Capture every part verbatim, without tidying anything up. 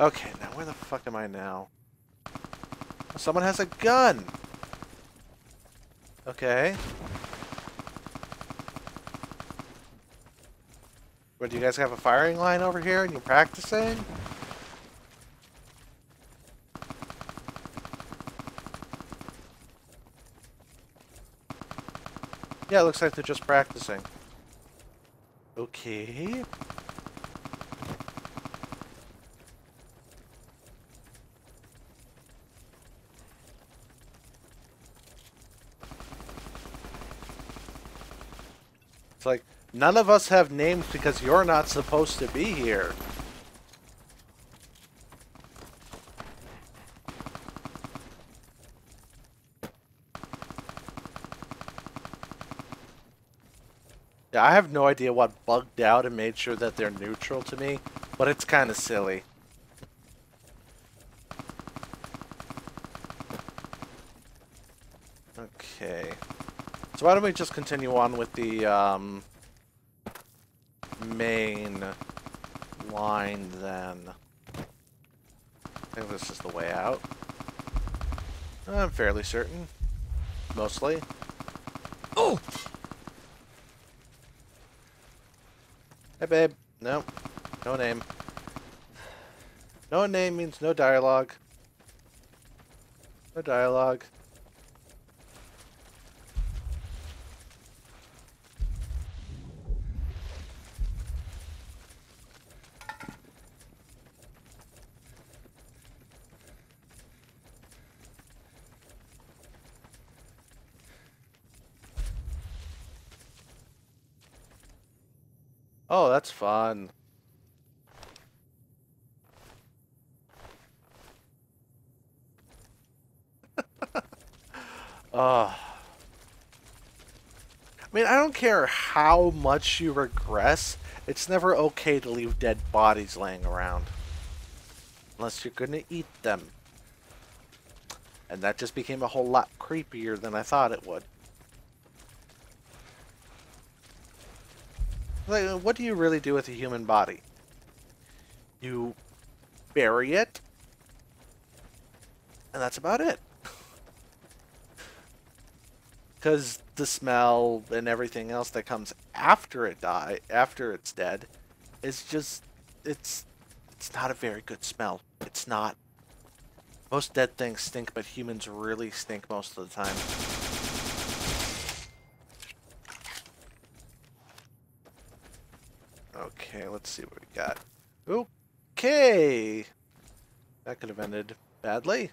Okay, now where the fuck am I now? Someone has a gun! Okay. What, do you guys have a firing line over here and you're practicing? Yeah, it looks like they're just practicing. Okay. It's like, none of us have names because you're not supposed to be here. Yeah, I have no idea what bugged out and made sure that they're neutral to me, but it's kind of silly. Okay. So why don't we just continue on with the um, main line then? I think this is the way out. I'm fairly certain. Mostly. Oh! Hey babe. No. No name. No name means no dialogue. No dialogue. Oh, that's fun. uh, I mean, I don't care how much you regress, it's never okay to leave dead bodies laying around. Unless you're gonna eat them. And that just became a whole lot creepier than I thought it would. Like, what do you really do with a human body? You bury it, and that's about it. Because the smell and everything else that comes after it die, after it's dead, is just it's it's not a very good smell. It's not. Most dead things stink, but humans really stink most of the time. Okay, let's see what we got. Okay! That could have ended badly.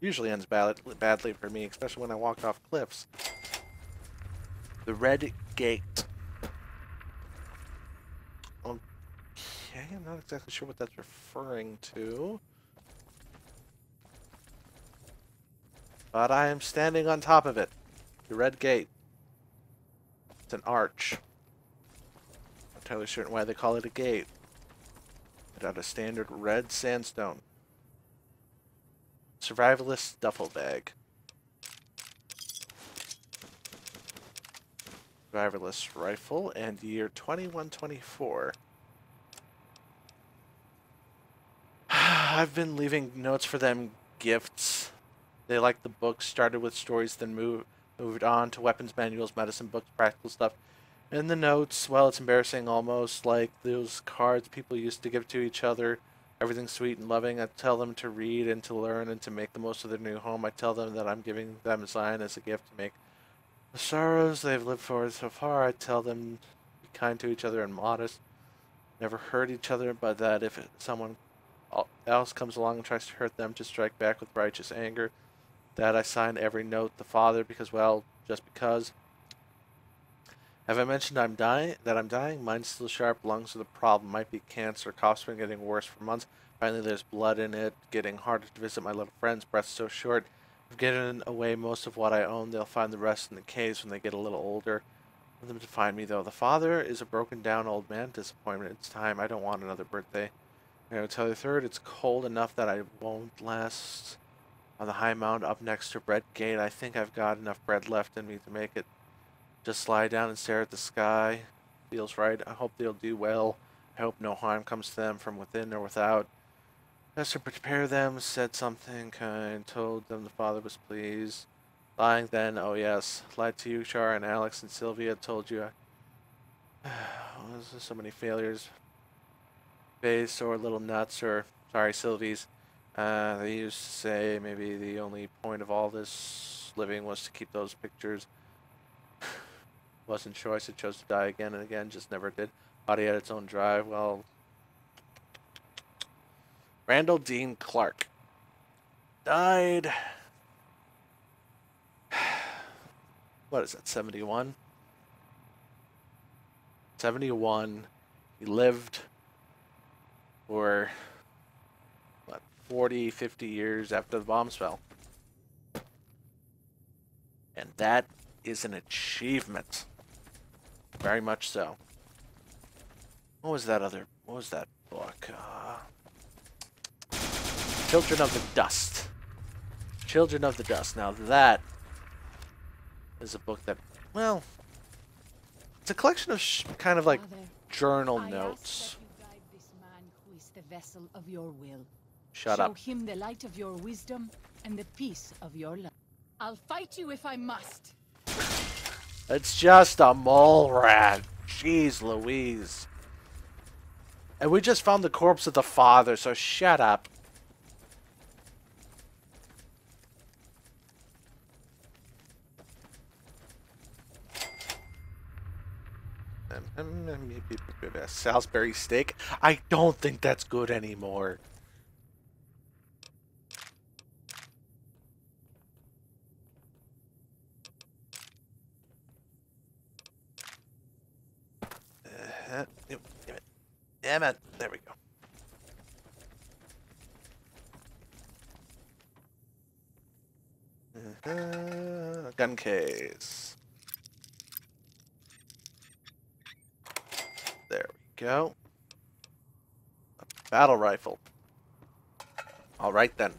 Usually ends bad badly for me, especially when I walked off cliffs. The Red Gate. Okay, I'm not exactly sure what that's referring to. But I am standing on top of it. The Red Gate. It's an arch. I'm not entirely certain why they call it a gate. It's out of standard red sandstone. Survivalist duffel bag. Survivalist rifle and year twenty-one twenty-four. I've been leaving notes for them gifts. They like the books, started with stories, then move, moved on to weapons manuals, medicine books, practical stuff. And the notes, well, it's embarrassing almost, like those cards people used to give to each other. Everything's sweet and loving. I tell them to read and to learn and to make the most of their new home. I tell them that I'm giving them a sign as a gift to make the sorrows they've lived for so far. I tell them to be kind to each other and modest. Never hurt each other, but that if someone else comes along and tries to hurt them, to strike back with righteous anger. That I sign every note, the Father, because, well, just because... Have I mentioned I'm dying? That I'm dying? Mine's still sharp. Lungs are the problem. Might be cancer. Cough's been getting worse for months. Finally, there's blood in it. Getting harder to visit my little friends. Breath's so short. I've given away most of what I own. They'll find the rest in the caves when they get a little older. I want them to find me, though. The Father is a broken-down old man. Disappointment. It's time. I don't want another birthday. And I will tell you third. It's cold enough that I won't last. On the high mound up next to Bread Gate, I think I've got enough bread left in me to make it. Just lie down and stare at the sky. Feels right. I hope they'll do well. I hope no harm comes to them from within or without. As to prepare them, said something kind, told them the father was pleased. Lying then, oh yes, lied to you, Char, and Alex and Sylvia told you. I, oh, so many failures. Based or little nuts, or, sorry, Sylvies. Uh, they used to say maybe the only point of all this living was to keep those pictures. Wasn't choice, it chose to die again and again, just never did. Body had its own drive, well... Randall Dean Clark died, what is that, seventy-one? seventy-one, he lived for, what, forty, fifty years after the bombs fell. And that is an achievement, very much so. What was that other, what was that book? Uh, Children of the Dust. Children of the Dust. Now that is a book that, well, it's a collection of sh kind of like Father, journal I notes. Ask that you guide this man who is the vessel of your will. Shut Show up. Show him the light of your wisdom and the peace of your love. I'll fight you if I must. It's just a mole rat. Jeez Louise. And we just found the corpse of the father, so shut up. Salisbury steak? I don't think that's good anymore. Uh, nope, damn it. Damn it. There we go. Uh-huh. Gun case. Go. A battle rifle. All right then.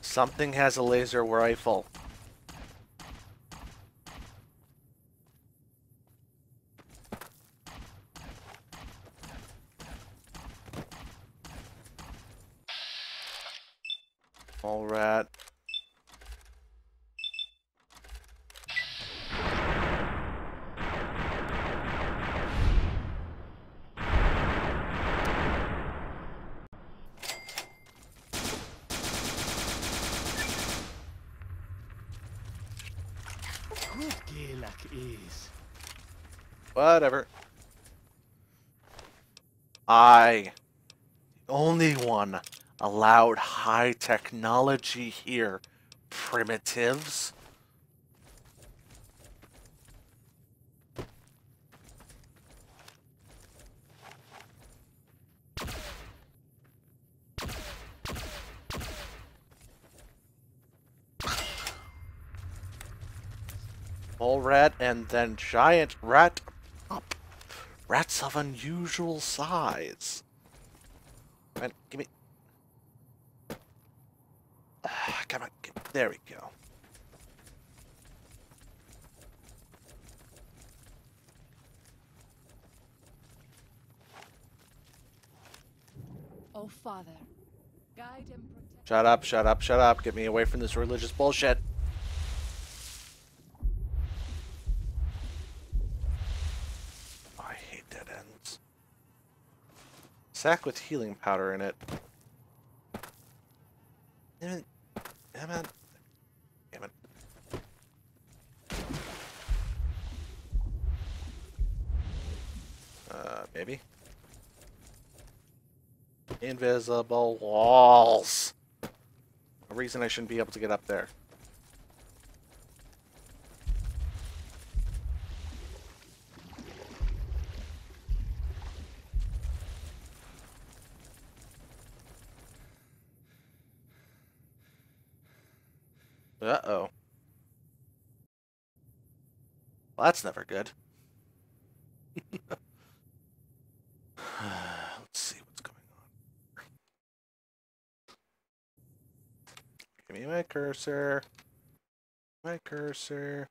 Something has a laser rifle. All right. Whatever. I, the only one allowed high technology here, primitives. Mole rat and then giant rat. Rats of unusual size. Right, give me. Ah, come on, give me. There we go. Oh, Father, guide and protect. Shut up! Shut up! Shut up! Get me away from this religious bullshit. Sack with healing powder in it. Damn it. Damn it. Damn it. Uh, maybe. Invisible walls. A reason I shouldn't be able to get up there. Uh-oh. Well, that's never good. Let's see what's going on. Give me my cursor. My cursor.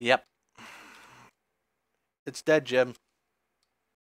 Yep. It's dead, Jim.